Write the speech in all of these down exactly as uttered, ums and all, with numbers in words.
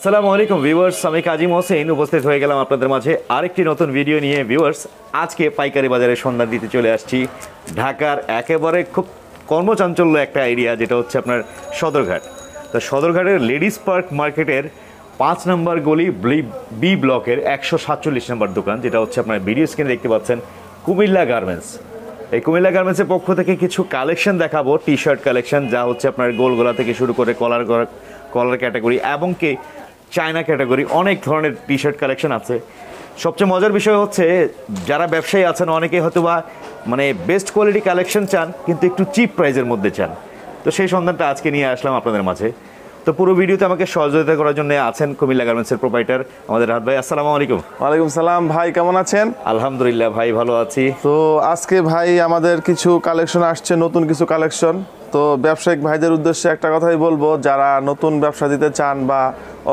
আসসালামু আলাইকুম ভিউয়ার্স, আমি কাজী হোসেন উপস্থিত হয়ে গেলাম আপনাদের মাঝে আরেকটি নতুন ভিডিও নিয়ে। ভিউয়ার্স, আজকে পাইকারি বাজারে সন্ধান দিতে চলে আসছি ঢাকার একেবারে খুব কর্মচাঞ্চল্য একটা এরিয়া, যেটা হচ্ছে আপনার সদরঘাট। তো সদরঘাটের লেডিস পার্ক মার্কেটের পাঁচ নম্বর গলি বি ব্লকের একশো সাতচল্লিশ নম্বর দোকান, যেটা হচ্ছে আপনার ভিডিও স্ক্রিনে দেখতে পাচ্ছেন কুমিল্লা গার্মেন্টস। এই কুমিল্লা গার্মেন্টসের পক্ষ থেকে কিছু কালেকশন দেখাবো, টি শার্ট কালেকশন, যা হচ্ছে আপনার গোলগোলা থেকে শুরু করে কলার কলার ক্যাটাগরি এবং কি চায়না ক্যাটাগরি, অনেক ধরনের টি শার্ট কালেকশন আছে। সবচেয়ে মজার বিষয় হচ্ছে যারা ব্যবসায়ী আছেন, অনেকে হয়তো বা মানে বেস্ট কোয়ালিটি কালেকশন চান কিন্তু একটু চিপ প্রাইজের মধ্যে চান, তো সেই সন্ধানটা আজকে নিয়ে আসলাম আপনাদের মাঝে। তো পুরো ভিডিওতে আমাকে সহযোগিতা করার জন্য আছেন কুমিল্লা গার্মেন্টসের প্রোপাইটার আমাদের রাহাত ভাই। আসসালামু আলাইকুম। ওয়ালাইকুম সালাম ভাই, কেমন আছেন? আলহামদুলিল্লাহ ভাই, ভালো আছি। তো আজকে ভাই আমাদের কিছু কালেকশন আসছে, নতুন কিছু কালেকশন। তো ব্যবসায়িক ভাইদের উদ্দেশ্যে একটা কথাই বলবো, যারা নতুন ব্যবসা দিতে চান বা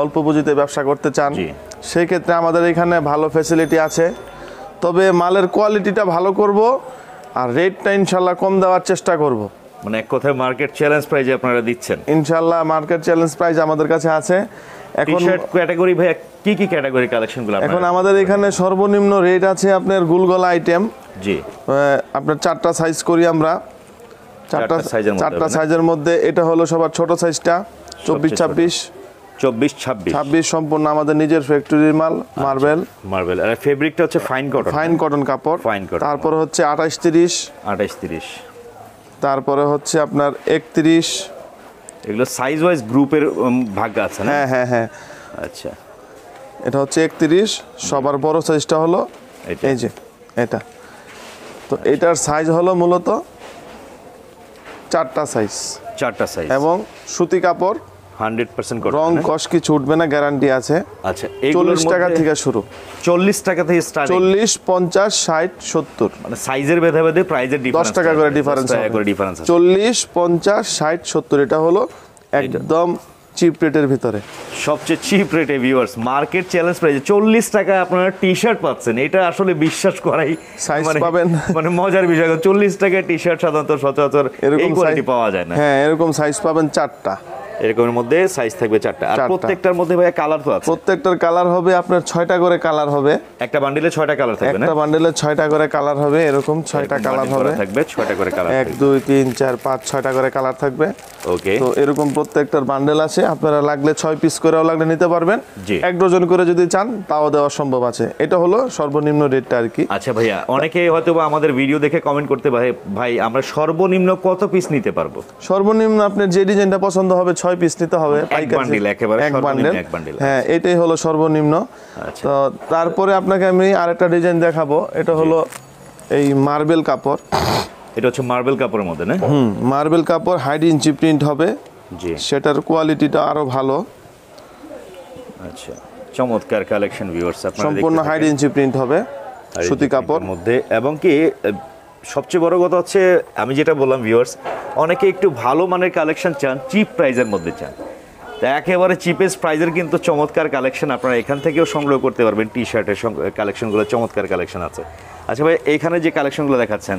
অল্প পুঁজিতে ব্যবসা করতে চান, সেই ক্ষেত্রে আমাদের এখানে ভালো ফ্যাসিলিটি আছে। তবে মালের কোয়ালিটিটা ভালো করব আর রেটটা ইনশাল্লাহ কম দেওয়ার চেষ্টা করব। মানে এক কথায় মার্কেট চ্যালেঞ্জ প্রাইজে আপনারা দিচ্ছেন? ইনশাআল্লাহ মার্কেট চ্যালেঞ্জ প্রাইজ আমাদের কাছে আছে। এখন ক্যাটাগরি ভাই কি কি ক্যাটাগরি কালেকশনগুলো এখন আমাদের এখানে সর্বনিম্ন রেট আছে আপনার গোলগলা আইটেম, জি আপনার চারটা সাইজ করি আমরা, চারটা সাইজের মধ্যে চারটা সাইজের মধ্যে এটা হলো সবার ছোট সাইজটা, চব্বিশ ছাব্বিশ চব্বিশ ছাব্বিশ ছাব্বিশ, সম্পূর্ণ আমাদের নিজের ফ্যাক্টরির মাল, মার্বেল মার্বেল আর ফেব্রিকটা হচ্ছে ফাইন কটন, ফাইন কটন কাপড়। তারপর হচ্ছে আঠাশ তিরিশ আঠাশ তিরিশ, তারপরে হচ্ছে আপনার একত্রিশ, এগুলো সাইজ ওয়াইজ গ্রুপের ভাগ আছে না? হ্যাঁ হ্যাঁ হ্যাঁ আচ্ছা, এটা হচ্ছে একত্রিশ, সবার বড় সাইজটা হলো এই যে এটা। তো এটার সাইজ হলো মূলত চারটা সাইজ, চারটা সাইজ এবং সুতি কাপড়, হান্ড্রেড পার্সেন্ট রং কষ কি ছুটবে না, গ্যারান্টি আছে। আচ্ছা, চল্লিশ টাকা থেকে শুরু, চল্লিশ টাকা থেকে স্টার্ট, চল্লিশ পঞ্চাশ ষাট সত্তর, মানে সাইজের ভেদাভেদে প্রাইজের দশ টাকা করে ডিফারেন্স করে ডিফারেন্স চল্লিশ পঞ্চাশ ষাট সত্তর, এটা হলো একদম চিপ রেটের ভিতরে, সবচেয়ে চিপ রেটে। ভিউয়ার্স, মার্কেট চ্যালেঞ্জ প্রাইজে চল্লিশ টাকায় আপনারা টি শার্ট পাচ্ছেন, এটা আসলে বিশ্বাস করাই সাইজ পাবেন মানে মজার বিষয়। চল্লিশ টাকায় টি শার্ট সাধারণত সচরাচর এরকম কোয়ালিটি পাওয়া যায় না। হ্যাঁ, এরকম সাইজ পাবেন চারটা, এরকমের মধ্যে সাইজ থাকবে চারটা। আর প্রত্যেকটার মধ্যে ভাই কালার তো আছে, প্রত্যেকটার কালার হবে আপনার ছয়টা করে কালার হবে, একটা বান্ডেলে ছয়টা কালার থাকবে না? একটা বান্ডেলে ছয়টা করে কালার হবে, এরকম ছয়টা কালার হবে, থাকবে ছয়টা করে কালার, এক দুই তিন চার পাঁচ ছয়টা করে কালার থাকবে। ওকে, তো এরকম প্রত্যেকটার বান্ডেল আছে, আপনারা লাগলে ছয় পিস করেও লাগলে নিতে পারবেন, এক ডজন করে যদি চান তাও দেওয়া সম্ভব আছে। এটা হলো সর্বনিম্ন রেটটা আর কি। আচ্ছা ভাইয়া, অনেকে হয়তো বা আমাদের ভিডিও দেখে কমেন্ট করতে পারে, ভাই আমরা সর্বনিম্ন কত পিস নিতে পারবো? সর্বনিম্ন আপনার যে ডিজাইনটা পছন্দ হবে ছয় পিস নিতে হবে, হ্যাঁ এটাই হলো সর্বনিম্ন। তো তারপরে আপনাকে আমি আরেকটা ডিজাইন দেখাবো, এটা হলো এই মার্বেল কাপড়, এটা হচ্ছে মার্বেল কাপড়ের মধ্যে না? হুম, মার্বেল কাপড়, হাইড ইঞ্চি প্রিন্ট হবে, জি সেটার কোয়ালিটিটা আরো ভালো। আচ্ছা, চমৎকার কালেকশন ভিউয়ার্স, আপনারা সম্পূর্ণ হাইড ইঞ্চি প্রিন্ট হবে, সুতি কাপড় মধ্যে। এবং কি সবচেয়ে বড় কথা হচ্ছে আমি যেটা বললাম ভিউয়ার্স, অনেকে একটু ভালো মানের কালেকশন চান, চিপ প্রাইজের মধ্যে চান, তা একেবারে চিপেস্ট প্রাইজের কিন্তু চমৎকার কালেকশন আপনারা এখান থেকেও সংগ্রহ করতে পারবেন। টি শার্টের কালেকশনগুলো চমৎকার কালেকশন আছে। আচ্ছা ভাই, এখানে যে কালেকশনগুলো দেখাচ্ছেন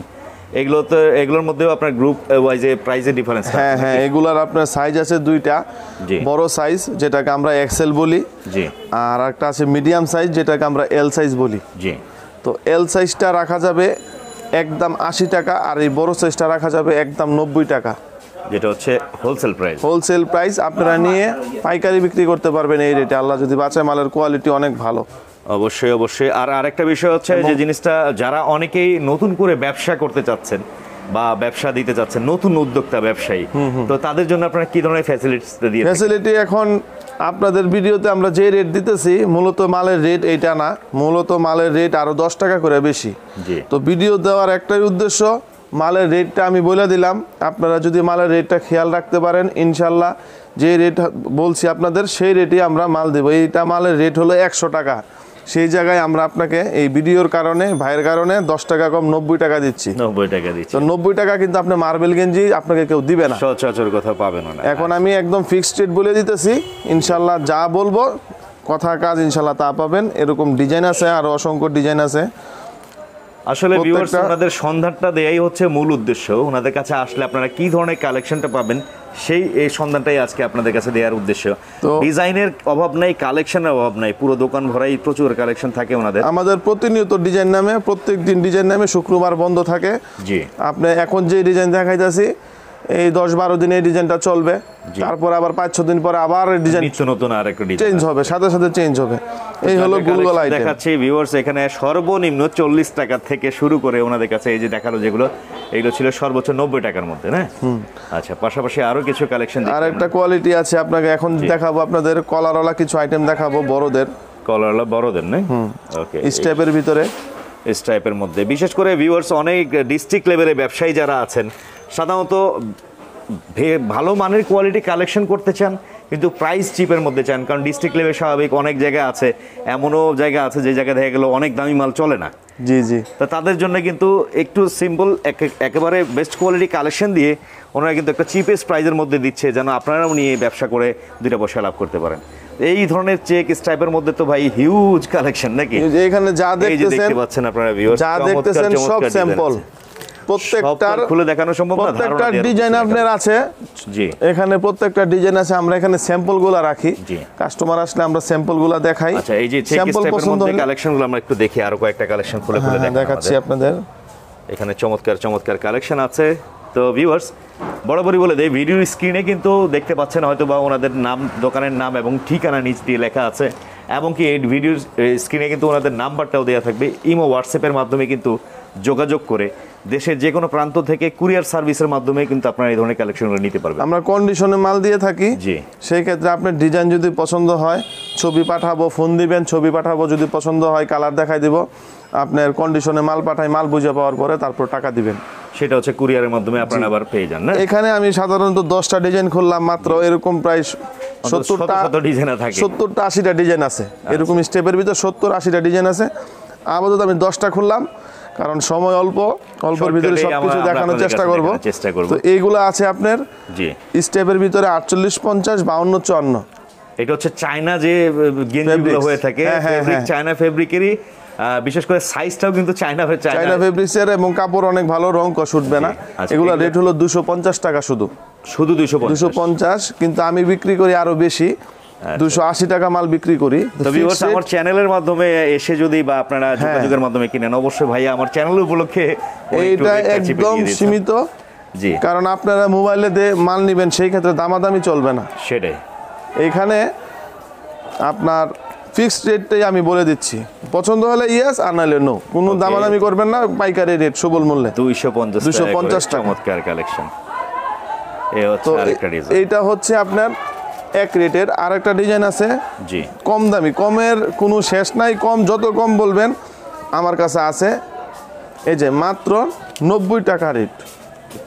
এগুলো তো এগুলোর মধ্যেও আপনার গ্রুপ ওয়াইজে প্রাইজে ডিফারেন্স? হ্যাঁ হ্যাঁ, এগুলোর আপনার সাইজ আছে দুইটা, বড় সাইজ যেটাকে আমরা এক্সেল বলি, জি, আর একটা আছে মিডিয়াম সাইজ যেটাকে আমরা এল সাইজ বলি, জি। তো এল সাইজটা রাখা যাবে একদম আশি টাকা, আর এই বড় সাইজটা রাখা যাবে একদম নব্বই টাকা, যেটা হচ্ছে হোলসেল প্রাইস। হোলসেল প্রাইস আপনারা নিয়ে পাইকারি বিক্রি করতে পারবেন এই রেটে, আল্লাহ যদি বাঁচায়, মালের কোয়ালিটি অনেক ভালো। অবশ্যই অবশ্যই। আর আরেকটা বিষয় হচ্ছে যে জিনিসটা যারা অনেকেই নতুন করে ব্যবসা করতে চাচ্ছেন বা ব্যবসা দিতে চাচ্ছেন, নতুন উদ্যোক্তা ব্যবসায়ী, তো তাদের জন্য আপনারা কি ধরনের ফ্যাসিলিটিস দিয়ে? ফ্যাসিলিটি এখন আপনাদের ভিডিওতে আমরা যে রেট দিতেছি, মূলত মালের রেট এইটা না, মূলত মালের রেট আরো দশ টাকা করে বেশি। তো ভিডিও দেওয়ার একটাই উদ্দেশ্য, মালের রেটটা আমি বলে দিলাম, আপনারা যদি মালের রেটটা খেয়াল রাখতে পারেন ইনশাল্লাহ যে রেট বলছি আপনাদের সেই রেটই আমরা মাল দেবো। এইটা মালের রেট হলো একশো টাকা, সেই জায়গায় আমরা আপনাকে এই ভিডিওর কারণে ভাইয়ের কারণে দশ টাকা কম নব্বই টাকা দিচ্ছি, নব্বই টাকা দিচ্ছি। তো নব্বই টাকা কিন্তু আপনি মার্বেল গেঞ্জি আপনাকে কেউ দিবে না, সচরাচর কথা পাবেন না। এখন আমি একদম ফিক্সড রেট বলে দিতেছি, ইনশাল্লাহ যা বলবো কথা কাজ ইনশাল্লাহ তা পাবেন। এরকম ডিজাইন আছে, আরও অসংখ্য ডিজাইন আছে। আসলে ভিউয়ার্স আপনাদের সন্ধানটা দেয়াই হচ্ছে মূল উদ্দেশ্য। ওনাদের কাছে আসলে আপনারা কি ধরনের কালেকশনটা পাবেন সেই এই সন্ধানটাই আজকে আপনাদের কাছে দেওয়ার উদ্দেশ্য। ডিজাইনের অভাব নাই, কালেকশনের অভাব নাই, পুরো দোকান ভরাই প্রচুর কালেকশন থাকে ওনাদের। আমাদের প্রতিনিয়ত ডিজাইন নামে প্রত্যেকদিন ডিজাইন নামে শুক্রবার বন্ধ থাকে। জি, আপনি এখন যে ডিজাইন দেখাইতাছি এই দশ বারো দিনে ডিজাইনটা চলবে, তারপর আবার পাঁচ ছয় দিন পরে আবার ডিজাইন নতুন আর একটা ডিজাইন চেঞ্জ হবে, সাথে সাথে চেঞ্জ হবে। এই হলো গুগল আইটেম দেখাচ্ছি ভিউয়ার্স। এখানে সর্বনিম্ন চল্লিশ টাকা থেকে শুরু করে ওনাদের কাছে এই যে দেখালো যেগুলো, এগুলো ছিল সর্বোচ্চ নব্বই টাকার মধ্যে। হ্যাঁ আচ্ছা, পাশাপাশি আরো কিছু কালেকশন, আর একটা কোয়ালিটি আছে আপনাকে এখন দেখাবো। আপনাদের কলারওয়ালা কিছু আইটেম দেখাবো, বড়দের কলারওয়ালা, বড়দের না ওকে স্টেপের ভিতরে স্ট্রাইপের মধ্যে। বিশেষ করে ভিউয়ার্স অনেক ডিস্ট্রিক্ট লেভেলে ব্যবসায়ী যারা আছেন সাধারণত ভালো মানের কোয়ালিটি কালেকশন করতে চান কিন্তু প্রাইস চিপের মধ্যে চান, কারণ ডিস্ট্রিক্ট লেভেল স্বাভাবিক অনেক জায়গা আছে, এমনও জায়গা আছে যে জায়গা দেখা গেল অনেক দামি মাল চলে না। জি জি, তা তাদের জন্য কিন্তু একটু সিম্পল একেবারে বেস্ট কোয়ালিটি কালেকশন দিয়ে ওনারা কিন্তু একটা চিপেস্ট প্রাইজের মধ্যে দিচ্ছে, যেন আপনারাও নিয়ে ব্যবসা করে দুইটা পয়সা লাভ করতে পারেন। এই ধরনের চেক স্ট্রাইপের মধ্যে তো ভাই হিউজ কালেকশন নাকি? এখানে যা দেখতেছেন আপনারা ভিউয়ার্স, যা দেখতেছেন সব স্যাম্পল, প্রত্যেকটার খুলে দেখানো সম্ভব না, প্রত্যেকটা ডিজাইন আপনার আছে। জি, এখানে প্রত্যেকটা ডিজাইন আছে, আমরা এখানে স্যাম্পলগুলো রাখি, কাস্টমার আসলে আমরা স্যাম্পলগুলো দেখাই। আচ্ছা, এই যে চেক স্ট্রাইপের মধ্যে কালেকশনগুলো আমরা একটু দেখি, আরো কয়েকটা কালেকশন খুলে খুলে দেখাচ্ছি আপনাদের। এখানে চমৎকার চমৎকার কালেকশন আছে। তো ভিউয়ার্স বরাবরই বলে দেয় ভিডিও স্ক্রিনে কিন্তু দেখতে পাচ্ছেন হয়তো বা ওনাদের নাম, দোকানের নাম এবং ঠিকানা নিচ দিয়ে লেখা আছে, এমনকি এই ভিডিও স্ক্রিনে কিন্তু ওনাদের নাম্বারটাও দেওয়া থাকবে। ইমো হোয়াটসঅ্যাপের মাধ্যমে কিন্তু যোগাযোগ করে দেশের যে কোনো প্রান্ত থেকে কুরিয়ার সার্ভিসের মাধ্যমে কিন্তু আপনারা এই ধরনের কালেকশনগুলো নিতে পারবেন। আমরা কন্ডিশনে মাল দিয়ে থাকি। জি, সেই ক্ষেত্রে আপনার ডিজাইন যদি পছন্দ হয় ছবি পাঠাবো, ফোন দিবেন, ছবি পাঠাবো, যদি পছন্দ হয় কালার দেখাই দেবো। আপনার কন্ডিশনে মাল পাঠাই, মাল বুঝে পাওয়ার পরে তারপর টাকা দিবেন, সেটা হচ্ছে কুরিয়ারের মাধ্যমে আপনারা আবার পেয়ে যান। না এখানে আমি সাধারণত দশটা ডিজাইন খুললাম মাত্র, এরকম প্রায় সত্তরটা সত্তরটা আশিটা ডিজাইন আছে, এরকম স্টেপের ভিতরে সত্তর আশিটা ডিজাইন আছে। আপাতত আমি দশটা খুললাম কারণ সময় অল্প, অল্পের ভিতরে সবকিছু দেখানোর চেষ্টা করব। তো এইগুলো আছে আপনার স্টেপের ভিতরে আটচল্লিশ, পঞ্চাশ, বাউন্ন, চুয়ান্ন। এটা হচ্ছে চায়না যে গেঞ্জিগুলো হয়ে থাকে, চায়না ফেব্রিকেরই, বিশেষ করে সাইজটাও কিন্তু চায়না চায়না ফেব্রিক্সের, এবং কাপড় অনেক ভালো, রং কষুটবে না। এগুলো রেট হলো দুশো পঞ্চাশ টাকা শুধু শুধু দুশো পঞ্চাশ, কিন্তু আমি বিক্রি করি আরো বেশি, দুশো আশি টাকা মাল বিক্রি করি। আমার চ্যানেলের মাধ্যমে এসে যদি বা আপনারা যোগাযোগের মাধ্যমে কিনেন, অবশ্যই ভাইয়া আমার চ্যানেল উপলক্ষে এইটা একদম সীমিত। জি, কারণ আপনারা মোবাইলে দিয়ে মাল নেবেন, সেই ক্ষেত্রে দামাদামি চলবে না, সেটাই এখানে আপনার ফিক্সড রেটটাই আমি বলে দিচ্ছি। পছন্দ হলে ইয়েস, আর নাহলে নো, কোনো দামাদামি করবেন না, পাইকারি রেট সুবল মূল্যে দুইশো পঞ্চাশ। চমৎকার কালেকশন। এইটা হচ্ছে আপনার এক রেটের। আর একটা ডিজাইন আছে জি কম দামি, কমের কোনো শেষ নাই, কম যত কম বলবেন আমার কাছে আছে। এই যে মাত্র নব্বই টাকা রেট,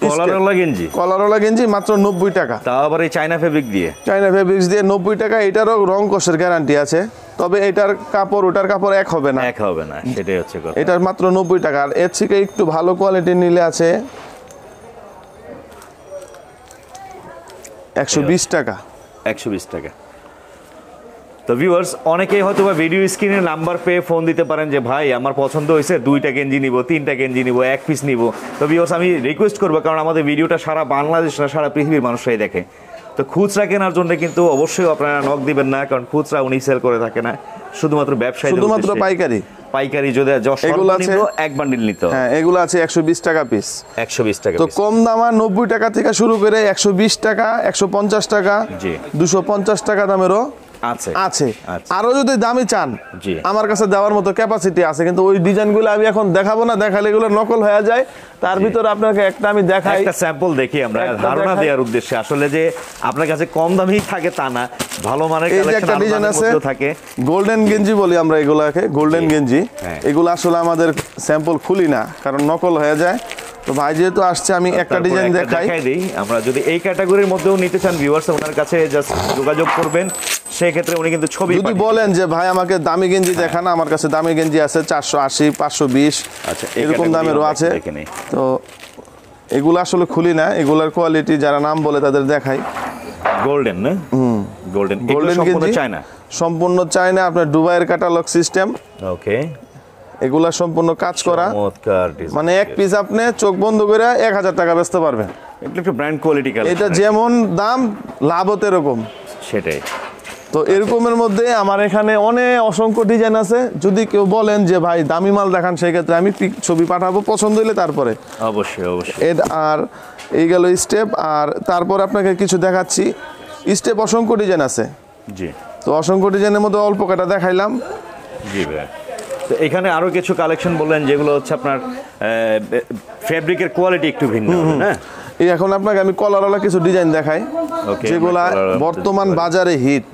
কলারওয়ালা গেঞ্জি, কলারওয়ালা গেঞ্জি মাত্র নব্বই টাকা, তা আবার এই চায়না ফেব্রিক দিয়ে, চায়না ফেব্রিক্স দিয়ে নব্বই টাকা। এটারও রং কষের গ্যারান্টি আছে, তবে এটার কাপড় ওটার কাপড় এক হবে না, এক হবে না, সেটাই হচ্ছে কথা। এটার মাত্র নব্বই টাকা। আর এর থেকে একটু ভালো কোয়ালিটি নিলে আছে একশো বিশ টাকা, একশো বিশ টাকা। তো ভিউয়ার্স অনেকেই হয়তো বা ভিডিও স্ক্রিনে নাম্বার পেয়ে ফোন দিতে পারেন যে ভাই আমার পছন্দ হয়েছে, দুইটা গেঞ্জি নিব, তিনটা গেঞ্জি নিব, এক পিস নিব। তো ভিউয়ার্স আমি রিকোয়েস্ট করবো, কারণ আমাদের ভিডিওটা সারা বাংলাদেশ না সারা পৃথিবীর মানুষরাই দেখে। তো খুচরা কেনার জন্য কিন্তু অবশ্যই আপনারা নক দিবেন না, কারণ খুচরা উনি সেল করে থাকে না, শুধুমাত্র ব্যবসায়ী, শুধুমাত্র পাইকারি। পাইকারি যদি এক বান্ডিল নিতে হয়, এগুলো আছে একশো বিশ টাকা পিস, একশো বিশ টাকা। তো কম দামা নব্বই টাকা থেকে শুরু করে একশো বিশ টাকা, একশো পঞ্চাশ টাকা, দুশো পঞ্চাশ টাকা দামেরও আছে আছে। আরো যদি দামি চান আমার কাছে দেওয়ার মতো ক্যাপাসিটি আছে, কিন্তু ওই ডিজাইনগুলো আমি এখন দেখাবো না, দেখালে এগুলো নকল হয়ে যায়। তার ভিতরে আপনাকে একটা আমি দেখাই, একটা স্যাম্পল দেখি আমরা, ধারণা দেওয়ার উদ্দেশ্যে। আসলে যে আপনার কাছে কম দামি থাকে তা না, ভালো মানের কালেকশন ডিজাইন আছে থাকে। গোল্ডেন গেঞ্জি বলি আমরা এগুলোকে, গোল্ডেন গেঞ্জি। এগুলো আসলে আমাদের স্যাম্পল খুলি না কারণ নকল হয়ে যায়। তো ভাই যেহেতু আসছে আমি একটা ডিজাইন দেখাই দিই। আমরা যদি এই ক্যাটাগরির মধ্যেও নিতে চান ভিউয়ার্স, ওনার কাছে জাস্ট যোগাযোগ করবেন, সেই ক্ষেত্রে উনি কিন্তু ছবি, যদি বলেন যে ভাই আমাকে দামি গেঞ্জি দেখান, আমার কাছে দামি গেঞ্জি আছে চারশো আশি, পাঁচশো বিশ, আচ্ছা এরকম দামেরও আছে। তো এগুলো আসলে খুলি না, এগুলার কোয়ালিটি যারা নাম বলে তাদের দেখাই। গোল্ডেন না, হুম গোল্ডেন, গোল্ডেন সম্পূর্ণ চায়না, সম্পূর্ণ চায়না আপনার দুবাইয়ের ক্যাটালগ সিস্টেম। ওকে, এগুলা সম্পূর্ণ কাজ করা, মানে এক পিস আপনি চোখ বন্ধ করে এক হাজার টাকা বেচতে পারবেন। এটা যেমন দাম লাভও এরকম, সেটাই তো। এরকমের মধ্যে আমার এখানে অনেক অসংখ্য ডিজাইন আছে। যদি কেউ বলেন যে ভাই দামি মাল দেখান, সেক্ষেত্রে আমি ছবি পাঠাবো, পছন্দ হইলে তারপরে অবশ্যই অবশ্যই এড। আর এই গেল স্টেপ, আর তারপর আপনাকে কিছু দেখাচ্ছি। স্টেপ অসংখ্য ডিজাইন আছে, জি। তো অসংখ্য ডিজাইনের মধ্যে অল্প কটা দেখাইলাম, জি ভাই। তো এখানে আরও কিছু কালেকশন বললেন যেগুলো হচ্ছে আপনার ফেব্রিকের কোয়ালিটি একটু ভিন্ন, হ্যাঁ। এখন আপনাকে আমি কলারওয়ালা কিছু ডিজাইন দেখাই, যেগুলা বর্তমান বাজারে হিট।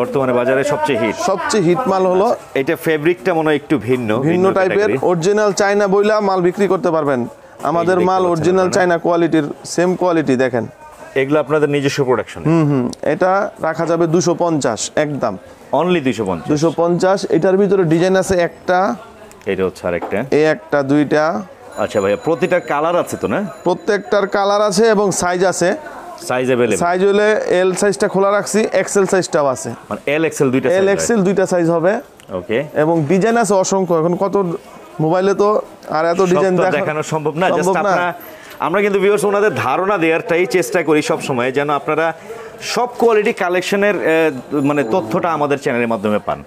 বর্তমানে বাজারে সবচেয়ে হিট সবচেয়ে হিট মাল হলো এটা। ফেব্রিকটা মনে হয় একটু ভিন্ন ভিন্ন টাইপের। অরিজিনাল চায়না বইলা মাল বিক্রি করতে পারবেন। আমাদের মাল অরিজিনাল চায়না কোয়ালিটির, সেম কোয়ালিটি। দেখেন এগুলো আপনাদের নিজস্ব প্রোডাকশন। হুম হুম এটা রাখা যাবে দুশো পঞ্চাশ, একদম অনলি দুশো পঞ্চাশ। এটার ভিতরে ডিজাইন আছে একটা, এটা হচ্ছে আরেকটা, এই একটা, দুইটা। আচ্ছা ভাইয়া, প্রতিটা কালার আছে তো? না, প্রত্যেকটার কালার আছে এবং সাইজ আছে। Size available. সাইজ হলে এল সাইজটা খোলা রাখছি, এক্সেল সাইজটাও আছে, মানে এল এক্সেল দুইটা সাইজ, এল এক্সেল দুইটা সাইজ হবে, ওকে। এবং ডিজাইন আছে অসংখ্য। এখন কত মোবাইলে তো আর এত ডিজাইন দেখানো সম্ভব না, জাস্ট আপনারা আমরা কিন্তু ভিউয়ার্স ওনাদের ধারণা দেওয়ারটাই চেষ্টা করি সব সময়, যেন আপনারা সব কোয়ালিটি কালেকশনের মানে তথ্যটা আমাদের চ্যানেলের মাধ্যমে পান।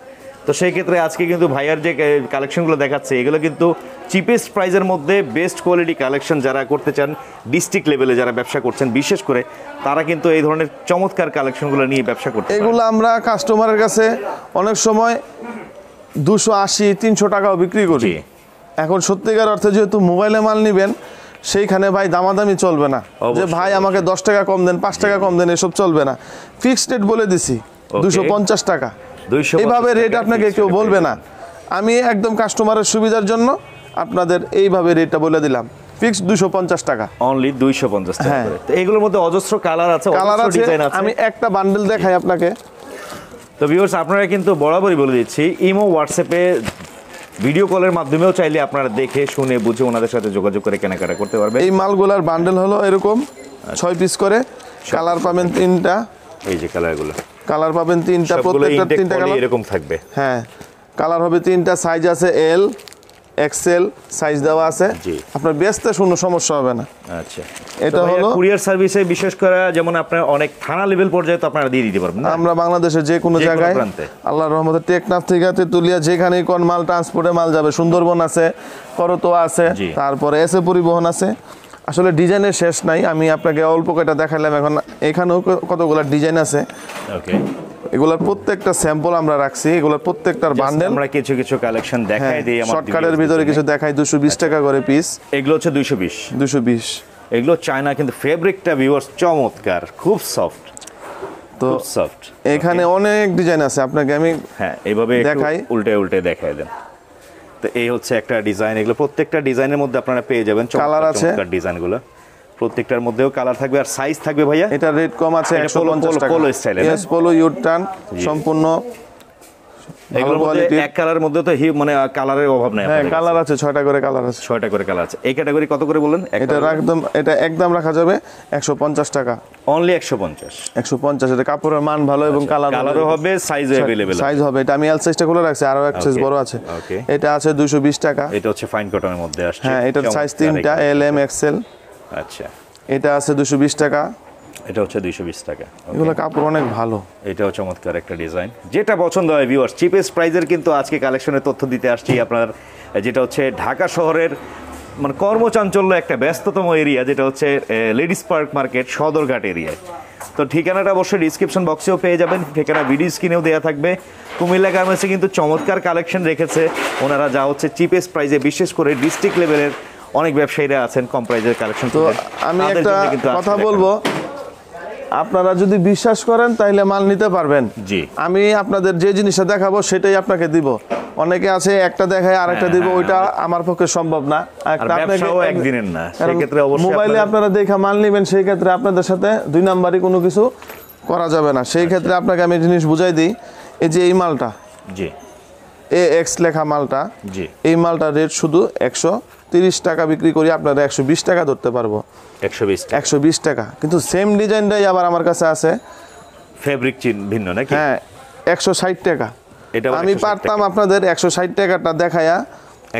তো সেই ক্ষেত্রে আজকে কিন্তু ভাইয়ার যে কালেকশনগুলো দেখাচ্ছে, এগুলো কিন্তু চিপেস্ট প্রাইজের মধ্যে বেস্ট কোয়ালিটি কালেকশন। যারা করতে চান ডিস্ট্রিক্ট লেভেলে, যারা ব্যবসা করছেন বিশেষ করে, তারা কিন্তু এই ধরনের চমৎকার কালেকশনগুলো নিয়ে ব্যবসা করতে। এগুলো আমরা কাস্টমারের কাছে অনেক সময় দুশো আশি তিনশো টাকাও বিক্রি করি। এখন সত্যিকার অর্থে যেহেতু মোবাইলে মাল নেবেন, সেইখানে ভাই দামাদামি চলবে না, যে ভাই আমাকে দশ টাকা কম দেন, পাঁচ টাকা কম দেন, এসব চলবে না। ফিক্সড রেট বলে দিছি দুশো পঞ্চাশ টাকা। এইভাবে রেট আপনাকে কেউ বলবে না। আমি একদম কাস্টমারের সুবিধার জন্য আপনাদের এইভাবে রেটটা বলে দিলাম, ফিক্সড দুশো পঞ্চাশ টাকা, অনলি দুশো পঞ্চাশ টাকা। হ্যাঁ, এগুলোর মধ্যে অজস্র কালার আছে, অজস্র ডিজাইন আছে। আমি একটা বান্ডেল দেখাই আপনাকে। তো ভিউয়ার্স, আপনারা কিন্তু বরাবরই বলে দিচ্ছি, ইমো হোয়াটসঅ্যাপে ভিডিও কলের মাধ্যমেও চাইলে আপনারা দেখে শুনে বুঝে ওনাদের সাথে যোগাযোগ করে কেনাকাটা করতে পারবেন। এই মালগুলার বান্ডেল হলো এরকম ছয় পিস করে, কালার পাবেন তিনটা। এই যে কালারগুলো, কালার পাবেন তিনটা, প্রত্যেকটা তিনটা কালার এরকম থাকবে। হ্যাঁ, কালার হবে তিনটা, সাইজ আছে এল এক্সেল সাইজ দেওয়া আছে, আপনার বেচতে কোনো সমস্যা হবে না। আচ্ছা, এটা হলো কুরিয়ার সার্ভিসে বিশেষ করে, যেমন আপনারা অনেক থানা লেভেল পর্যন্ত আপনারা দিয়ে দিতে পারবেন। আমরা বাংলাদেশের যে কোনো জায়গায়, আল্লাহর রহমতে, টেকনাফ থেকে তেতুলিয়া, যেখানেই কোন মাল ট্রান্সপোর্টে মাল যাবে, সুন্দরবন আছে, করতোয়া আছে, তারপরে এসএ পরিবহন আছে। আসলে ডিজাইনের শেষ নাই, আমি আপনাকে অল্প কয়টা দেখালাম। এখন এখানেও কতগুলো ডিজাইন আছে, ওকে। এগুলোর প্রত্যেকটা স্যাম্পল আমরা রাখছি, এগুলোর প্রত্যেকটার বান্ডেল। আমরা কিছু কিছু কালেকশন দেখাই দিই, আমাদের শর্টকাটের ভিতরে কিছু দেখাই। দুশো বিশ টাকা করে পিস। এগুলো হচ্ছে দুশো বিশ দুশো বিশ। এগুলো চায়না, কিন্তু ফেব্রিকটা ভিউয়ার্স চমৎকার, খুব সফট, তো সফট। এখানে অনেক ডিজাইন আছে, আপনাকে আমি হ্যাঁ এইভাবে দেখাই, উল্টে উল্টে দেখাই দেন। তো এই হচ্ছে একটা ডিজাইন। এগুলো প্রত্যেকটা ডিজাইনের মধ্যে আপনারা পেয়ে যাবেন কালার আছে। চমৎকার ডিজাইনগুলো, প্রত্যেকটার মধ্যেও কালার থাকবে আর সাইজ থাকবে। ভাইয়া এটা রেট কম আছে, একশো পঞ্চাশ টাকা, পোলো স্টাইল, এস পোলো ইউটান সম্পূর্ণ। এগুলোর মধ্যে এক কালারের মধ্যে তো মানে কালারের অভাব নাই। হ্যাঁ, কালার আছে ছয়টা করে, কালার আছে ছয়টা করে কালার আছে। এই ক্যাটাগরি কত করে বলেন? এটা একদম, এটা একদম রাখা যাবে একশো পঞ্চাশ টাকা, অনলি একশো পঞ্চাশ একশো পঞ্চাশ। এটা কাপড়ের মান ভালো এবং কালার কালারও হবে, সাইজ अवेलेबल সাইজ হবে। এটা আমি এল সাইজটা খুলে রাখছি, আরো এক সাইজ বড় আছে। এটা আছে দুশো বিশ টাকা। এটা হচ্ছে ফাইন কটনের মধ্যে আসছে। হ্যাঁ, এটা সাইজ তিনটা, এল এম এক্সেল। আচ্ছা, এটা আছে দুশো বিশ টাকা। এটা হচ্ছে দুশো বিশ টাকা। এগুলো কাপড় অনেক ভালো। এটাও চমৎকার একটা ডিজাইন, যেটা পছন্দ হয় ভিউয়ার্স। চিপেস্ট প্রাইজের কিন্তু আজকে কালেকশনের তথ্য দিতে আসছি আপনার, যেটা হচ্ছে ঢাকা শহরের মানে কর্মচাঞ্চল্য একটা ব্যস্ততম এরিয়া, যেটা হচ্ছে লেডিস পার্ক মার্কেট, সদরঘাট এরিয়ায়। তো ঠিকানাটা অবশ্যই ডিসক্রিপশন বক্সেও পেয়ে যাবেন, ঠিকানা ভিডিও স্ক্রিনেও দেওয়া থাকবে। কুমিল্লা গার্মেন্টসে কিন্তু চমৎকার কালেকশন রেখেছে ওনারা, যা হচ্ছে চিপেস্ট প্রাইজে, বিশেষ করে ডিস্ট্রিক্ট লেভেলের অনেক ব্যবসায়ীরা আছেন কম প্রাইজের কালেকশন। তো আমি একটা কথা বলবো, আপনারা যদি বিশ্বাস করেন তাহলে মাল নিতে পারবেন। জি, আমি আপনাদের যে জিনিসটা দেখাবো সেটাই আপনাকে দিব। অনেকে আছে একটা দেখায় আর একটা দিব, ওইটা আমার পক্ষে সম্ভব না। একদিনের না, সেক্ষেত্রে মোবাইলে আপনারা দেখে মাল নেবেন, সেই ক্ষেত্রে আপনাদের সাথে দুই নাম্বারই কোনো কিছু করা যাবে না। সেই ক্ষেত্রে আপনাকে আমি জিনিস বুঝাই দিই। এই যে এই মালটা, জি, এ এক্স লেখা মালটা, জি, এই মালটা রেট শুধু একশো তিরিশ টাকা বিক্রি করি, আপনারা একশো বিশ টাকা ধরতে পারবো, একশো বিশ টাকা। কিন্তু সেম ডিজাইনটাই আবার আমার কাছে আছে, ফেব্রিক ভিন্ন নাকি। হ্যাঁ, একশো ষাট টাকা। আমি পারতাম আপনাদের একশো ষাট টাকাটা দেখায়া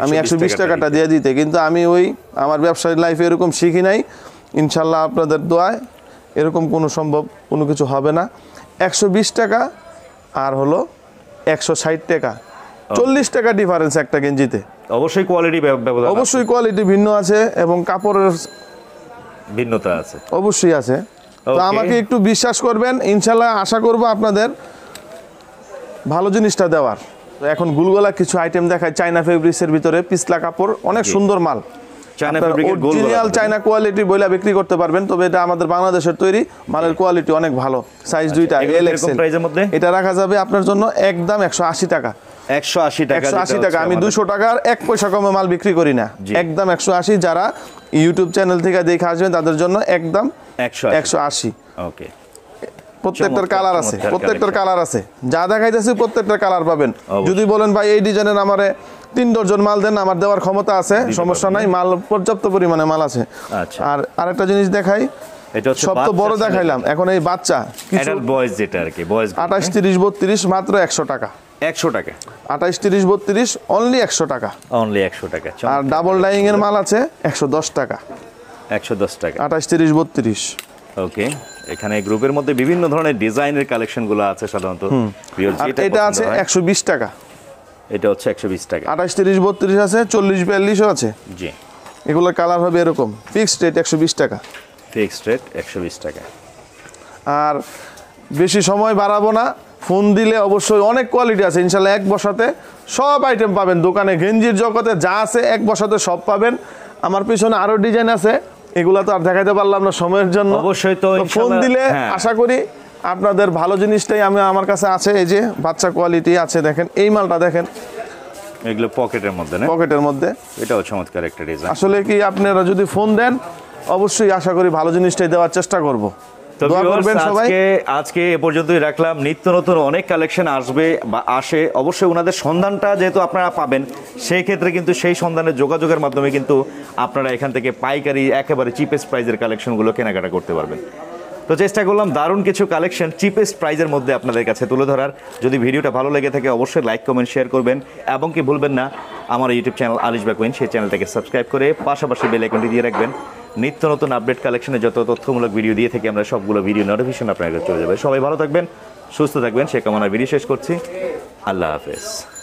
আমি একশো বিশ টাকাটা দিয়ে দিতে, কিন্তু আমি ওই আমার ব্যবসায়ীর লাইফে এরকম শিখি নাই। ইনশাল্লাহ আপনাদের দোয়ায় এরকম কোনো সম্ভব কোনো কিছু হবে না। একশো বিশ টাকা আর হলো একশো ষাট টাকা, চল্লিশ টাকা ডিফারেন্স একটা গেঞ্জিতে। অবশ্যই কোয়ালিটি অবশ্যই কোয়ালিটি ভিন্ন আছে এবং কাপড়ের ভিন্নতা আছে, অবশ্যই আছে। তো আমাকে একটু বিশ্বাস করবেন, ইনশাল্লাহ আশা করব আপনাদের ভালো জিনিসটা দেওয়ার। তো এখন গুলগলা কিছু আইটেম দেখায়, চায়না ফেব্রিক্সের ভিতরে পিছলা কাপড়, অনেক সুন্দর মাল। অরিজিনাল চায়না কোয়ালিটি বইলা বিক্রি করতে পারবেন, তবে এটা আমাদের বাংলাদেশের তৈরি মালের কোয়ালিটি অনেক ভালো। সাইজ দুইটা এল এক্সেল, এটা রাখা যাবে আপনার জন্য একদম একশো আশি টাকা। একশো আশি টাকা একশো আশি টাকা আমি দুশো টাকার এক পয়সা কমে মাল বিক্রি করি না, একদম একশো আশি। যারা ইউটিউব চ্যানেল থেকে দেখে আসবেন তাদের জন্য একদম একশো আশি। ওকে, প্রত্যেকটার কালার আছে, প্রত্যেকটার কালার আছে, যা দেখাইতেছি প্রত্যেকটার কালার পাবেন। যদি বলেন ভাই এই ডিজাইনের আমারে তিন ডজন মাল দেন, আমার দেওয়ার ক্ষমতা আছে, সমস্যা নাই, মাল পর্যাপ্ত পরিমাণে মাল আছে। আর আরেকটা জিনিস দেখাই, সব তো বড় দেখাইলাম, এখন এই বাচ্চা আঠাশ তিরিশ বত্রিশ মাত্র একশো টাকা। একশো টাকা আঠাশ তিরিশ বত্রিশ অনলি একশো টাকা, অনলি একশো টাকা। আর ডাবল ডাইং এর মাল আছে একশো দশ টাকা, একশো দশ টাকা আঠাশ তিরিশ বত্রিশ। ওকে, এখানে গ্রুপের মধ্যে বিভিন্ন ধরনের ডিজাইনের কালেকশনগুলো আছে সাধারণত। এটা আছে একশো বিশ টাকা, এটা হচ্ছে একশো বিশ টাকা। আঠাশ তিরিশ বত্রিশ আছে, চল্লিশ বিয়াল্লিশও আছে। জি, এগুলোর কালার হবে এরকম। ফিক্সড রেট একশো বিশ টাকা, ফিক্সড রেট একশো বিশ টাকা। আর বেশি সময় বাড়াবো না, ফোন দিলে অবশ্যই অনেক কোয়ালিটি আছে ইনশাল্লাহ। এক বসাতে সব আইটেম পাবেন দোকানে, গেঞ্জির জগতে যা আছে এক বসাতে সব পাবেন। আমার পিছনে আরও ডিজাইন আছে, এগুলো তো আর দেখাতে পারলাম না সময়ের জন্য। অবশ্যই তো ফোন দিলে আশা করি আপনাদের ভালো জিনিসটাই আমি আমার কাছে আছে। এই যে বাচ্চা কোয়ালিটি আছে, দেখেন এই মালটা দেখেন, এগুলো পকেটের মধ্যে, পকেটের মধ্যে। এটাও চমৎকার একটা ডিজাইন। আসলে কি আপনারা যদি ফোন দেন অবশ্যই আশা করি ভালো জিনিসটাই দেওয়ার চেষ্টা করব। আজকে এ পর্যন্তই রাখলাম। নিত্য নতুন অনেক কালেকশন আসবে বা আসে, অবশ্যই ওনাদের সন্ধানটা যেহেতু আপনারা পাবেন, সেই ক্ষেত্রে কিন্তু সেই সন্ধানের যোগাযোগের মাধ্যমে কিন্তু আপনারা এখান থেকে পাইকারি একেবারে চিপেস্ট প্রাইজের কালেকশনগুলো কেনাকাটা করতে পারবেন। তো চেষ্টা করলাম দারুণ কিছু কালেকশন চিপেস্ট প্রাইজের মধ্যে আপনাদের কাছে তুলে ধরার। যদি ভিডিওটা ভালো লেগে থাকে অবশ্যই লাইক কমেন্ট শেয়ার করবেন, এবং কি ভুলবেন না আমার ইউটিউব চ্যানেল আলিশ বাকুইন, সেই চ্যানেলটাকে সাবস্ক্রাইব করে পাশাপাশি বেল আইকনটি দিয়ে রাখবেন। নিত্য নতুন আপডেট কালেকশনে যত তথ্যমূলক ভিডিও দিয়ে থেকে আমরা সবগুলো ভিডিও নোটিফিকেশন আপনার কাছে চলে যাবে। সবাই ভালো থাকবেন, সুস্থ থাকবেন, সে কামনা ভিডিও শেষ করছি। আল্লাহ হাফেজ।